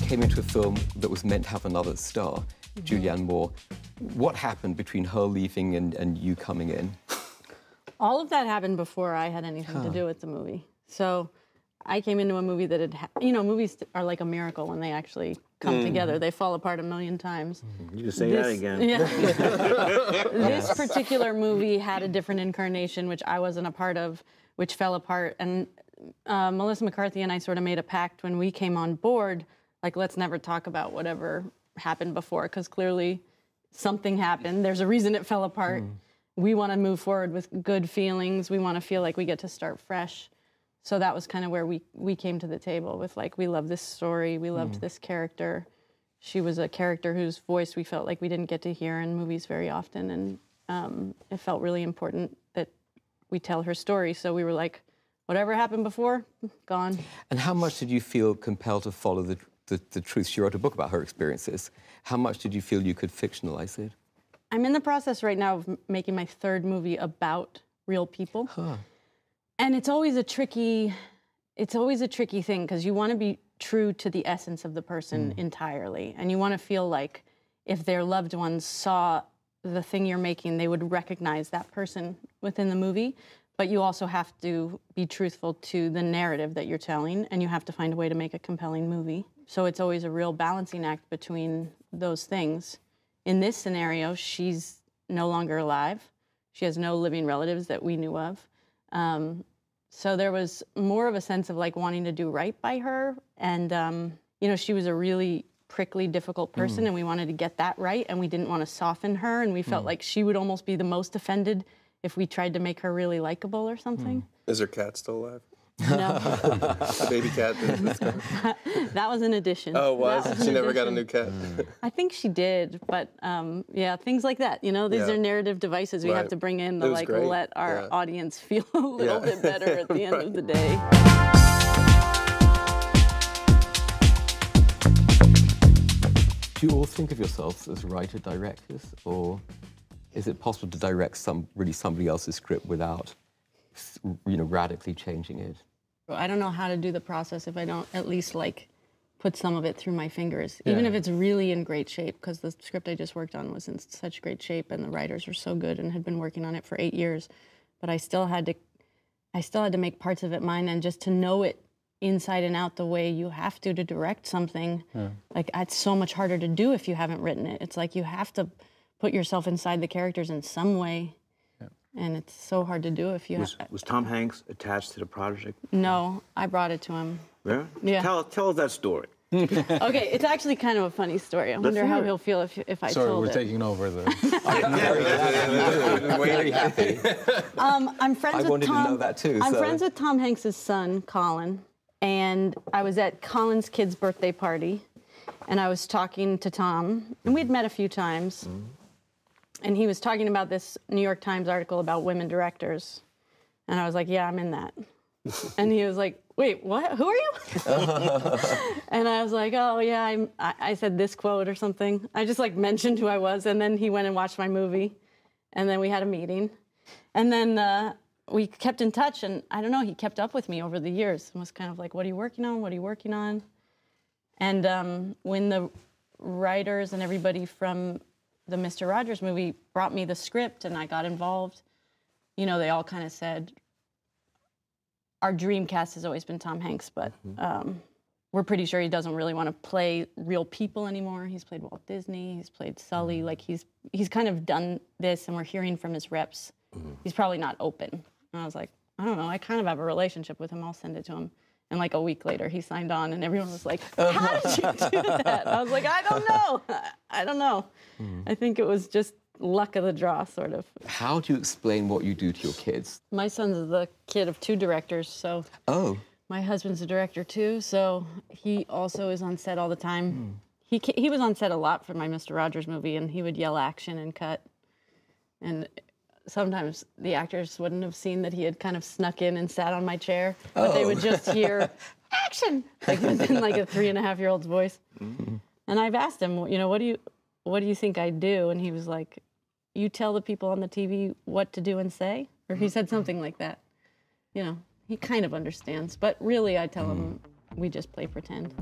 you came into a film that was meant to have another star, Julianne Moore. What happened between her leaving and you coming in? All of that happened before I had anything to do with the movie. So I came into a movie that had, you know, movies are like a miracle when they actually come together. They fall apart a million times. You just say that again. Yeah. This particular movie had a different incarnation, which I wasn't a part of, which fell apart. And Melissa McCarthy and I sort of made a pact when we came on board, like, let's never talk about whatever happened before, because clearly something happened. There's a reason it fell apart. We want to move forward with good feelings. We want to feel like we get to start fresh. So that was kind of where we came to the table with, like, we love this story, we loved this character. She was a character whose voice we felt like we didn't get to hear in movies very often, and it felt really important that we tell her story. So we were like, whatever happened before, gone. And how much did you feel compelled to follow the truth? She wrote a book about her experiences. How much did you feel you could fictionalize it? I'm in the process right now of making my third movie about real people. And it's always a tricky thing, because you want to be true to the essence of the person entirely. And you want to feel like if their loved ones saw the thing you're making, they would recognize that person within the movie. But you also have to be truthful to the narrative that you're telling, and you have to find a way to make a compelling movie. So it's always a real balancing act between those things. In this scenario, she's no longer alive. She has no living relatives that we knew of. So there was more of a sense of, like, wanting to do right by her. And, you know, she was a really prickly, difficult person, and we wanted to get that right, and we didn't want to soften her, and we felt like she would almost be the most offended if we tried to make her really likable or something. Is her cat still alive? No. The baby cat. That was an addition. Oh, was? She never got a new cat? I think she did, but yeah, things like that. You know, these are narrative devices we have to bring in to, like, let our audience feel a little bit better at the end of the day. Do you all think of yourselves as writer-directors, or is it possible to direct somebody else's script without, you know, radically changing it? I don't know how to do the process if I don't at least, like, put some of it through my fingers, even if it's really in great shape, because the script I just worked on was in such great shape, and the writers were so good and had been working on it for 8 years, but I still had to make parts of it mine, and just to know it inside and out the way you have to direct something, like, it's so much harder to do if you haven't written it. It's like you have to put yourself inside the characters in some way. And it's so hard to do if you... Was Tom Hanks attached to the project? No, I brought it to him. Yeah? Yeah. Tell us that story. Okay, it's actually kind of a funny story. I wonder how he'll feel if I told it. Sorry, we're taking over the... I'm very happy. I'm friends with Tom... I wanted to know that too, I'm friends with Tom Hanks' son, Colin, and I was at Colin's kid's birthday party, and I was talking to Tom, and we'd met a few times. And he was talking about this New York Times article about women directors. And I was like, yeah, I'm in that. And he was like, wait, what? Who are you? And I was like, oh, yeah, I said this quote or something. I just, like, mentioned who I was. And then he went and watched my movie. And then we had a meeting. And then we kept in touch. And I don't know, he kept up with me over the years and was kind of like, what are you working on? What are you working on? And when the writers and everybody from the Mr. Rogers movie brought me the script and I got involved, you know, they all kind of said, our dream cast has always been Tom Hanks, but we're pretty sure he doesn't really want to play real people anymore. He's played Walt Disney, he's played Sully, like he's kind of done this, and we're hearing from his reps, he's probably not open. And I was like, I don't know, I kind of have a relationship with him, I'll send it to him. And like a week later, he signed on, and everyone was like, how did you do that? I was like, I don't know. I don't know. I think it was just luck of the draw, sort of. How do you explain what you do to your kids? My son's the kid of two directors, so... Oh. My husband's a director, too, so he also is on set all the time. He was on set a lot for my Mr. Rogers movie, and he would yell action and cut. And sometimes the actors wouldn't have seen that he had kind of snuck in and sat on my chair, but they would just hear, action! Like, in like a 3-and-a-half-year-old's voice. And I've asked him, you know, what do you think I do? And he was like, you tell the people on the TV what to do and say? Or he said something like that. You know, he kind of understands, but really I tell him, we just play pretend.